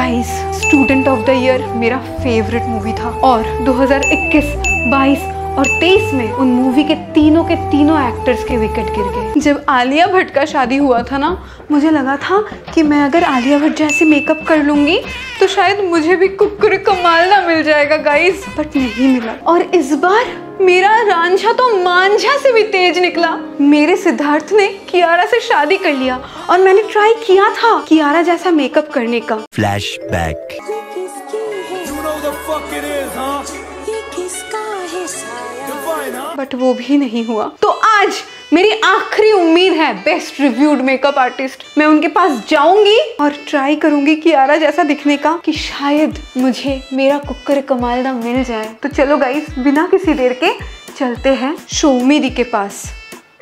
Guys, student of the year मेरा favourite movie था और 2021, 22 और 23 में उन मूवी के तीनों एक्टर्स के विकेट गिर गए। जब आलिया भट्ट का शादी हुआ था ना, मुझे लगा था कि मैं अगर आलिया भट्ट जैसे मेकअप कर लूँगी तो शायद मुझे भी कुक्कुर कमाल ना मिल जाएगा गाइस, बट नहीं मिला। और इस बार मेरा रांझा तो मांझा से भी तेज निकला। मेरे सिद्धार्थ ने कियारा से शादी कर लिया और मैंने ट्राई किया था कियारा जैसा मेकअप करने का। फ्लैशबैक। बट वो भी नहीं हुआ। तो आज मेरी आखिरी उम्मीद है बेस्ट रिव्यूड मेकअप आर्टिस्ट। मैं उनके पास जाऊंगी और ट्राई करूंगी कियारा जैसा दिखने का कि शायद मुझे मेरा कुक्कुर कमाल ना मिल जाए। तो चलो गाइस, बिना किसी देर के चलते हैं शोमी दी के पास।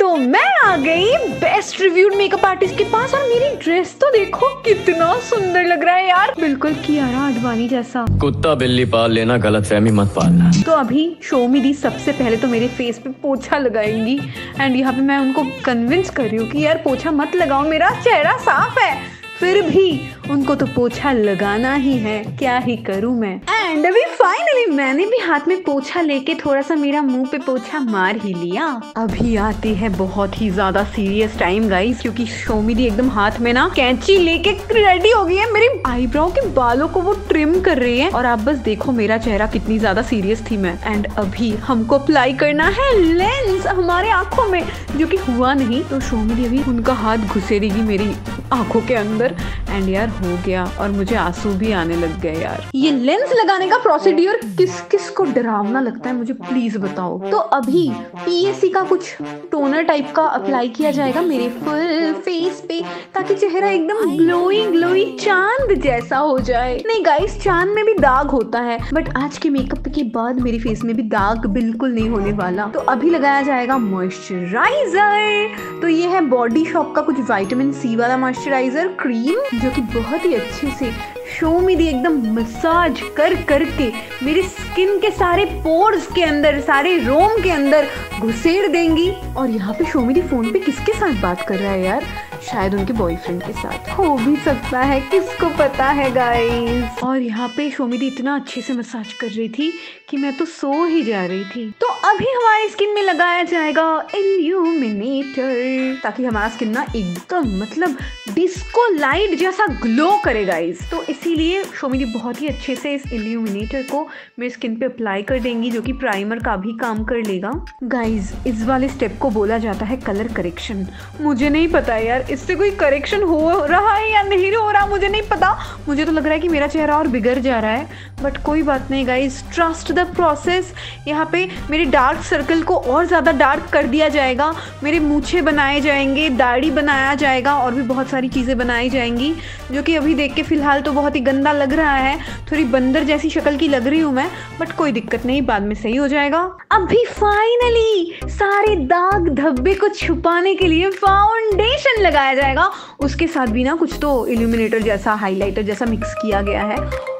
तो मैं आ गई बेस्ट रिव्यूड मेकअप आर्टिस्ट के पास और मेरी ड्रेस तो देखो कितना सुंदर लग रहा है यार, बिल्कुल कियारा आडवाणी जैसा। कुत्ता बिल्ली पाल लेना, गलतफहमी मत पालना। तो अभी शोमी दी सबसे पहले तो मेरे फेस पे पोछा लगाएंगी एंड यहाँ पे मैं उनको कन्विंस कर रही हूँ कि यार पोछा मत लगाओ, मेरा चेहरा साफ है। फिर भी उनको तो पोछा लगाना ही है, क्या ही करूँ मैं। एंड अभी फाइनली मैंने भी हाथ में पोछा लेके थोड़ा सा मेरा मुंह पे पोछा मार ही लिया। अभी आती है बहुत ही ज्यादा सीरियस टाइम गाइस, क्योंकि शोमी दी एकदम हाथ में ना कैंची लेके रेडी हो गई है। मेरी आईब्रो के बालों को वो ट्रिम कर रही है और आप बस देखो मेरा चेहरा कितनी ज्यादा सीरियस थी मैं। एंड अभी हमको अप्लाई करना है लेंस हमारे आँखों में, जो की हुआ नहीं। तो शोमी दी अभी उनका हाथ घुसेरेगी मेरी आँखों के अंदर। एंड यार हो गया और मुझे आंसू भी आने लग गए यार। ये लेंस लगाने का प्रोसीड्यूर किस किस को डरावना लगता है मुझे प्लीज बताओ। तो अभी पीएसी का कुछ टोनर टाइप का अप्लाई किया जाएगा मेरे फुल फेस पे, ताकि चेहरा एकदम ग्लोई ग्लोई चांद जैसा हो जाए। नहीं गाइस, चांद में भी दाग होता है, बट आज के मेकअप के बाद मेरे फेस में भी दाग बिल्कुल नहीं होने वाला। तो अभी लगाया जाएगा मॉइस्चराइजर। तो ये है बॉडी शॉप का कुछ विटामिन सी वाला मॉइस्चराइजर क्रीम, जो कि बहुत ही अच्छे से शोमी दी एकदम मसाज कर करके मेरी स्किन के सारे पोर्स के अंदर, सारे रोम के अंदर घुसेड़ देंगी। और यहाँ पे शोमी दी फोन पे किसके साथ बात कर रहा है यार, शायद उनके बॉयफ्रेंड के साथ, हो भी सकता है, किसको पता है गाइस। और यहाँ पे शोमी दी इतना अच्छे से मसाज कर रही थी कि मैं तो सो ही जा रही थी। तो अभी हमारी स्किन में लगाया जाएगा इल्यूमिनेटर, ताकि हमारा स्किन ना एकदम मतलब डिस्को लाइट जैसा ग्लो करे गाइस। तो इसीलिए शोमी दी बहुत ही अच्छे से इस इल्यूमिनेटर को मेरी स्किन पे अप्लाई कर देंगी, जो कि प्राइमर का भी काम कर लेगा। गाइज इस वाले स्टेप को बोला जाता है कलर करेक्शन। मुझे नहीं पता यार इससे कोई करेक्शन हो रहा है या नहीं हो रहा, मुझे नहीं पता। मुझे तो लग रहा है कि मेरा चेहरा और बिगड़ जा रहा है, बट कोई बात नहीं गाइज, ट्रस्ट द प्रोसेस। यहाँ पे मेरे डार्क सर्कल को और ज़्यादा डार्क कर दिया जाएगा, मेरे मूछे बनाए जाएंगे, दाढ़ी बनाया जाएगा और भी बहुत सारी चीज़ें बनाई जाएंगी, जो कि अभी देख के फ़िलहाल तो बहुत ही गंदा लग रहा है। थोड़ी बंदर जैसी शक्ल की लग रही हूँ मैं, बट कोई दिक्कत नहीं, बाद में सही हो जाएगा। अभी फाइनली सारे दाग धब्बे को छुपाने के लिए फाउंडेशन लगाया जाएगा, उसके साथ भी ना कुछ तो इल्यूमिनेटर जैसा, हाइलाइटर जैसा मिक्स किया गया है।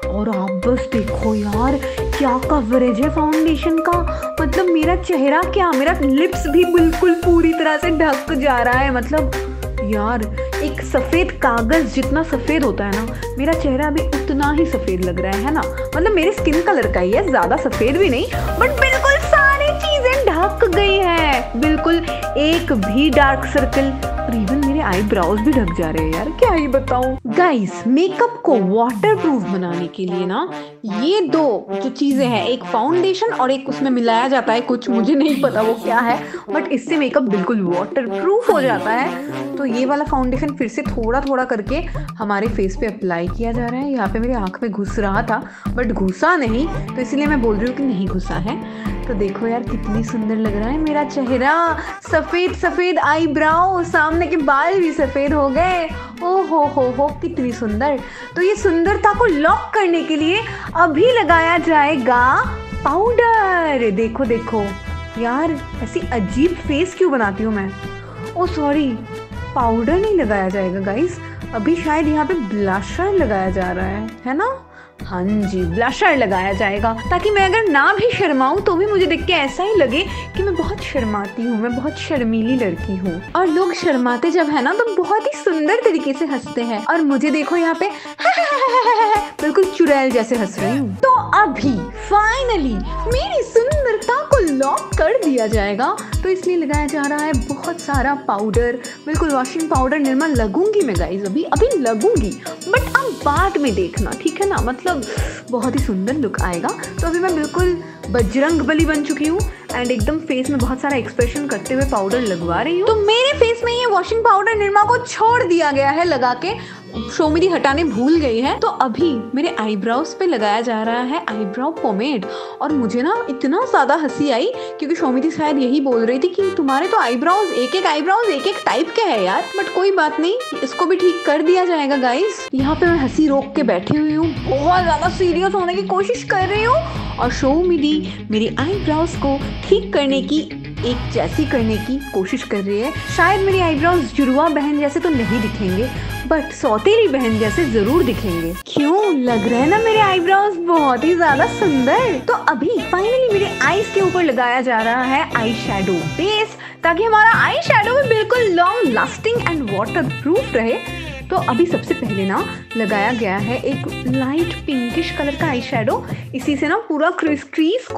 और आप बस देखो यार क्या कवरेज है फाउंडेशन का, मतलब मेरा चेहरा क्या, मेरा लिप्स भी बिल्कुल पूरी तरह से ढक जा रहा है। मतलब यार एक सफ़ेद कागज़ जितना सफ़ेद होता है ना, मेरा चेहरा भी उतना ही सफ़ेद लग रहा है ना। मतलब मेरे स्किन कलर का ही है, ज़्यादा सफ़ेद भी नहीं, बट बिल्कुल सारी चीज़ें ढक गई है, बिल्कुल एक भी डार्क सर्कल, इवन मेरे आईब्राउज भी ढक जा रहे हैं यार, क्या ही बताऊं। गाइस मेकअप को वाटरप्रूफ बनाने के लिए ना ये दो जो चीजें हैं, एक फाउंडेशन और एक उसमें मिलाया जाता है कुछ, मुझे नहीं पता वो क्या है, बट इससे मेकअप बिल्कुल वाटरप्रूफ हो जाता है। तो ये वाला फाउंडेशन फिर से थोड़ा थोड़ा करके हमारे फेस पे अप्लाई किया जा रहा है। यहाँ पे मेरी आँख में घुस रहा था बट घुसा नहीं, तो इसलिए मैं बोल रही हूँ कि नहीं घुसा है। तो देखो यार कितनी सुंदर लग रहा है मेरा चेहरा, सफ़ेद सफ़ेद आईब्राउ, सामने के बाल भी सफ़ेद हो गए, ओ हो कितनी सुंदर। तो ये सुंदरता को लॉक करने के लिए अभी लगाया जाएगा पाउडर। देखो देखो यार ऐसी अजीब फेस क्यों बनाती हूँ मैं। ओ सॉरी, पाउडर नहीं लगाया जाएगा गाइस, अभी शायद यहाँ पे ब्लशर लगाया जा रहा है ना। हाँ जी, ब्लशर लगाया जाएगा ताकि मैं अगर ना भी शर्माऊं तो भी मुझे देख के ऐसा ही लगे कि मैं बहुत शर्माती हूँ, मैं बहुत शर्मीली लड़की हूँ। और लोग शर्माते जब है ना तो बहुत ही सुंदर तरीके से हंसते हैं, और मुझे देखो यहाँ पे बिल्कुल चुड़ैल जैसे हंस रही हूँ। तो अभी फाइनली मेरी सुंदरता को लॉक कर दिया जाएगा, तो इसलिए लगाया जा रहा है बहुत सारा पाउडर, बिल्कुल वॉशिंग पाउडर। निर्मा लगूंगी मैं गाइज, अभी अभी लगूंगी, बट अब बाद में देखना, ठीक है ना, मतलब बहुत ही सुंदर लुक आएगा। तो अभी मैं बिल्कुल बजरंगबली बन चुकी हूँ एंड एकदम फेस में बहुत सारा एक्सप्रेशन करते हुए पाउडर लगवा रही हूँ। तो मेरे फेस में ये वॉशिंग पाउडर निर्मा को छोड़ दिया गया है लगा के, शोमिदी हटाने भूल गई है। तो अभी मेरे आईब्राउज पे लगाया जा रहा है आईब्राउ पोमेड, और मुझे ना इतना ज़्यादा हंसी आई क्योंकि शोमिदी शायद यही बोल रही थी कि तुम्हारे तो आईब्राउज एक एक टाइप के है यार, बट कोई बात नहीं, इसको भी ठीक कर दिया जाएगा गाइज। यहाँ पे मैं हंसी रोक के बैठी हुई हूँ, बहुत ज़्यादा सीरियस होने की कोशिश कर रही हूँ, और शोमिदी मेरे आईब्राउज को ठीक करने की, एक जैसी करने की कोशिश कर रही है। शायद मेरी आईब्राउज जुड़वा बहन जैसे तो नहीं दिखेंगे, बट सौतेरी बहन जैसे जरूर दिखेंगे। क्यों लग रहे हैं ना मेरे आईब्राउज बहुत ही ज्यादा सुंदर। तो अभी फाइनली मेरे आईज के ऊपर लगाया जा रहा है आई शेडो बेस, ताकि हमारा आई शेडो भी बिल्कुल long lasting and waterproof रहे। तो अभी सबसे पहले ना लगाया गया है एक लाइट पिंकिश कलर का आई शेडो, इसी से ना पूरा क्रीज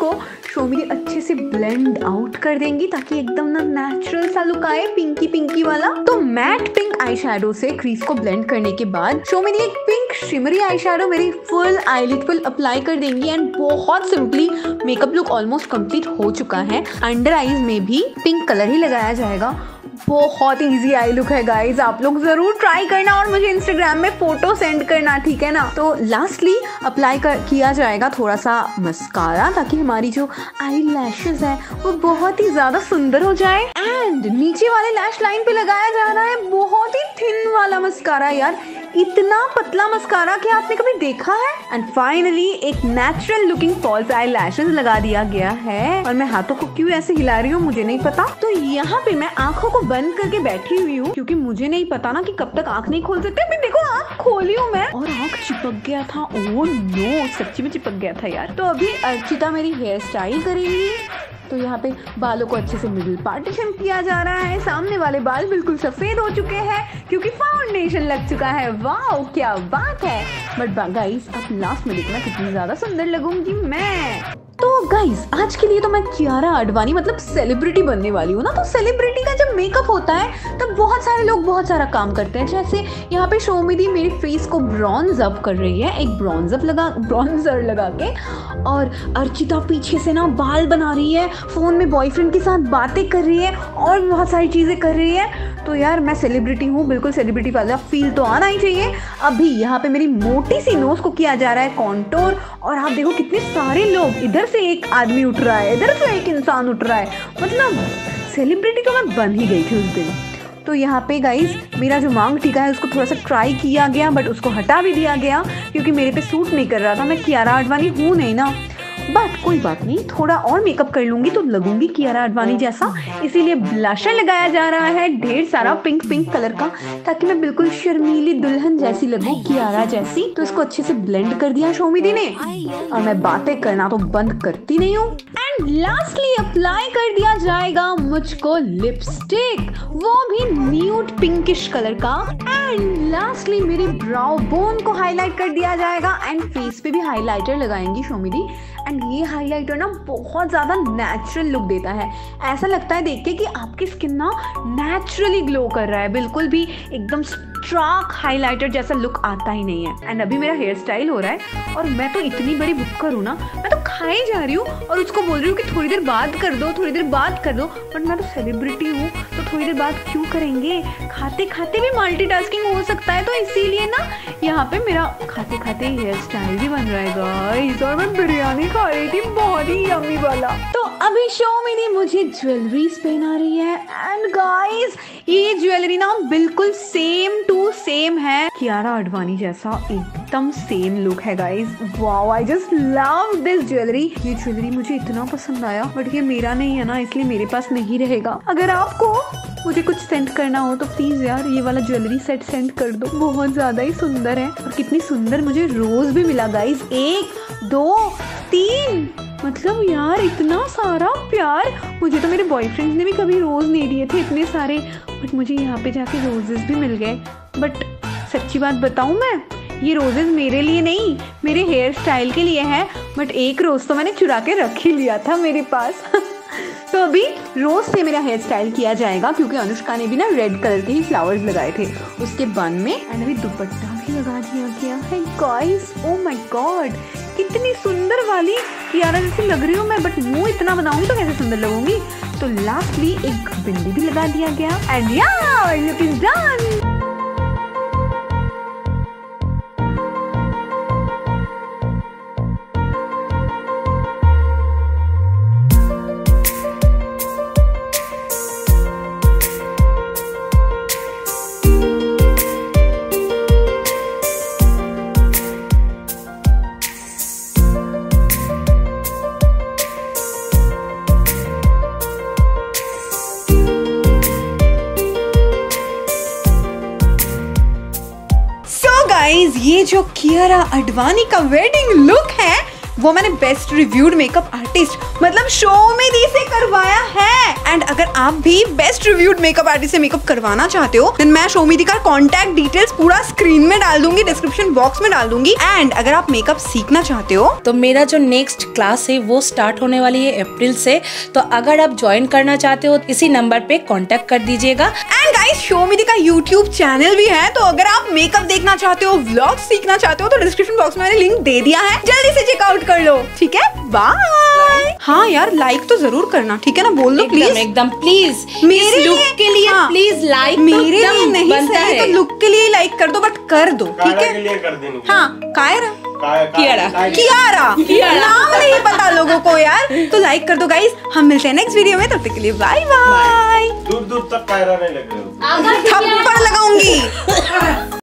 को शोमी अच्छे से ब्लेंड आउट कर देंगी ताकि एकदम ना नेचुरल सा लुक आए, पिंकी पिंकी वाला। तो मैट पिंक आई शेडो से क्रीज को ब्लेंड करने के बाद शोमी ने एक पिंक शिमरी आई शेडो मेरी फुल आईलिड पर अप्लाई कर देंगी, एंड बहुत simply makeup look almost complete हो चुका है। अंडर आईज में भी पिंक कलर ही लगाया जाएगा। बहुत इजी आई लुक है गाइज, आप लोग जरूर ट्राई करना और मुझे इंस्टाग्राम में फोटो सेंड करना, ठीक है ना। तो लास्टली अप्लाई किया जाएगा थोड़ा सा मस्कारा, ताकि हमारी जो आई लैशेज है वो बहुत ही ज्यादा सुंदर हो जाए। एंड नीचे वाले लैश लाइन पे लगाया जा रहा है बहुत ही थिन वाला मस्कारा, यार इतना पतला मस्कारा क्या आपने कभी देखा है। एंड फाइनली एक natural looking false eye lashes लगा दिया गया है, और मैं हाथों को क्यों ऐसे हिला रही हूँ मुझे नहीं पता। तो यहाँ पे मैं आंखों को बंद करके बैठी हुई हूँ क्योंकि मुझे नहीं पता ना कि कब तक आंख नहीं खोल सकते। मैं देखो आंख खोली हूँ मैं, और आंख चिपक गया था। ओह नो, सच्ची में चिपक गया था यार। तो अभी अर्चिता मेरी हेयर स्टाइल करेगी, तो यहाँ पे बालों को अच्छे से मिडिल पार्टीशन किया जा रहा है। सामने वाले बाल बिल्कुल सफेद हो चुके हैं क्योंकि फाउंडेशन लग चुका है। वाओ क्या बात है। बट गाइस आप लास्ट में देखना कितनी ज्यादा सुंदर लगूंगी मैं। तो गाइस आज के लिए तो मैं कियारा आडवाणी मतलब सेलिब्रिटी बनने वाली हूँ ना। तो सेलिब्रिटी का जब मेकअप होता है तब बहुत सारे लोग बहुत सारा काम करते हैं। जैसे यहाँ पे शोमिदी मेरे फेस को ब्रॉन्ज अप कर रही है, एक ब्रॉन्जर लगा के, और अर्चिता पीछे से ना बाल बना रही है, फ़ोन में बॉयफ्रेंड के साथ बातें कर रही है और बहुत सारी चीज़ें कर रही है। तो यार मैं सेलिब्रिटी हूँ, बिल्कुल सेलिब्रिटी वाला फील तो आना ही चाहिए। अभी यहाँ पे मेरी मोटी सी नोज़ को किया जा रहा है कॉन्टोर, और आप देखो कितने सारे लोग, इधर से एक आदमी उठ रहा है, इधर से एक इंसान उठ रहा है, मतलब सेलिब्रिटी तो मैं बन ही गई थी उस दिन। तो यहाँ पे गाइज मेरा जो मांग टीका है उसको थोड़ा सा ट्राई किया गया, बट उसको हटा भी दिया गया क्योंकि मेरे पे सूट नहीं कर रहा था। मैं कियारा आडवाणी हूँ नहीं ना, बट कोई बात नहीं, थोड़ा और मेकअप कर लूँगी तो लगूंगी कियारा आडवाणी जैसा। इसीलिए ब्लशर लगाया जा रहा है ढेर सारा पिंक कलर का, ताकि मैं बिल्कुल शर्मीली दुल्हन जैसी लगूं, कियारा जैसी। तो इसको अच्छे से ब्लेंड कर दिया शोमिदी ने, और मैं बातें करना तो बंद करती नहीं हूँ। एंड लास्टली अप्लाई कर दिया जाएगा मुझको लिपस्टिक, वो भी न्यूड पिंकिश कलर का। एंड लास्टली मेरे ब्राउ बोन को हाईलाइट कर दिया जाएगा, एंड फेस पे भी हाईलाइटर लगाएंगी शोमिदी। एंड ये हाइलाइटर ना बहुत ज़्यादा नेचुरल लुक देता है, ऐसा लगता है देख के कि आपकी स्किन ना नेचुरली ग्लो कर रहा है, बिल्कुल भी एकदम स्ट्राक हाइलाइटर जैसा लुक आता ही नहीं है। एंड अभी मेरा हेयर स्टाइल हो रहा है, और मैं तो इतनी बड़ी बुक्कर हूँ ना, मैं तो खाई जा रही हूँ और उसको बोल रही हूँ कि थोड़ी देर बात कर दो, बट मैं तो सेलिब्रिटी हूँ तो थोड़ी देर बात क्यों करेंगे, खाते खाते भी मल्टीटास्किंग हो सकता है। तो इसीलिए ना यहाँ पे मेरा खाते खाते हेयर स्टाइल भी बन रहा है गाइस, और मैं बिरयानी खा रही थी बहुत ही यम्मी वाला। तो अभी शोमी ने मुझे ज्वेलरीज पहना रही है, एंड गाइस ये ज्वेलरी ना बिल्कुल सेम टू सेम है कियारा आडवाणी जैसा, एक एकदम सेम लुक है guys. Wow, I just love this jewellery. ये ज्वेलरी मुझे इतना पसंद आया, बट ये मेरा नहीं है ना, इसलिए मेरे पास नहीं रहेगा। अगर आपको मुझे कुछ सेंड करना हो तो प्लीज यार ये वाला ज्वेलरी सेट सेंड कर दो, बहुत ज्यादा ही सुंदर है। और कितनी सुंदर मुझे रोज भी मिला गाइज, 1 2 3, मतलब यार इतना सारा प्यार। मुझे तो मेरे बॉयफ्रेंड ने भी कभी रोज नहीं दिए थे इतने सारे, बट मुझे यहाँ पे जाके रोजेस भी मिल गए। बट सच्ची बात बताऊँ मैं, ये रोजेज़ मेरे लिए नहीं, मेरे हेयर स्टाइल के लिए है, बट एक रोज़ तो मैंने चुरा के रख ही लिया था मेरे पास। तो अभी रोज से मेरा हेयर स्टाइल किया जाएगा, क्योंकि अनुष्का ने भी ना रेड कलर के ही फ्लावर्स लगाए थे उसके बन में, एंड अभी दुपट्टा भी लगा दिया गया है गाइस। ओह माय गॉड, कितनी सुंदर वाली कियारा जैसी लग रही हूँ मैं, बट मुँह इतना बनाऊंगी तो कैसे सुंदर लगूंगी। तो लास्टली एक बिंदी भी लगा दिया गया, एंड यार लुक इज डन। ये जो कियारा आडवाणी का वेडिंग लुक है वो मैंने बेस्ट रिव्यूड मेकअप आर्टिस्ट मतलब शोमी दी से करवाया है। एंड अगर आप भी बेस्ट रिव्यूड मेकअप आर्टिस्ट से मेकअप करवाना चाहते हो, देन मैं शोमी दी का कॉन्टैक्ट डिटेल्स पूरा स्क्रीन में डाल दूंगी, डिस्क्रिप्शन बॉक्स में डाल दूंगी। एंड अगर आप मेकअप सीखना चाहते हो तो मेरा जो नेक्स्ट क्लास है वो स्टार्ट होने वाली है अप्रैल से, तो अगर आप ज्वाइन करना चाहते हो इसी नंबर पे कॉन्टेक्ट कर दीजिएगा। एंड गाइस, शोमी दी का यूट्यूब चैनल भी है, तो अगर आप मेकअप देखना चाहते हो, व्लॉग सीखना चाहते हो, तो डिस्क्रिप्शन बॉक्स में मैंने लिंक दे दिया है, जल्दी से चेकआउट कर लो। ठीक है, बाय। हाँ यार, लाइक तो जरूर करना, ठीक है ना, बोल दो प्लीज, एकदम प्लीज। मेरे लुक के लिए प्लीज लाइक, मेरे लिए नहीं सही तो लुक के लिए लाइक कर दो, बट कर दो, ठीक है। हाँ, कायरा, कियारा, नाम नहीं पता लोगों को यार, तो लाइक कर दो गाइस। हम मिलते हैं नेक्स्ट वीडियो में, तब तक के लिए बाय बाय। दूर दूर तक कायरा नहीं लग रही, थप्पड़ लगाऊंगी।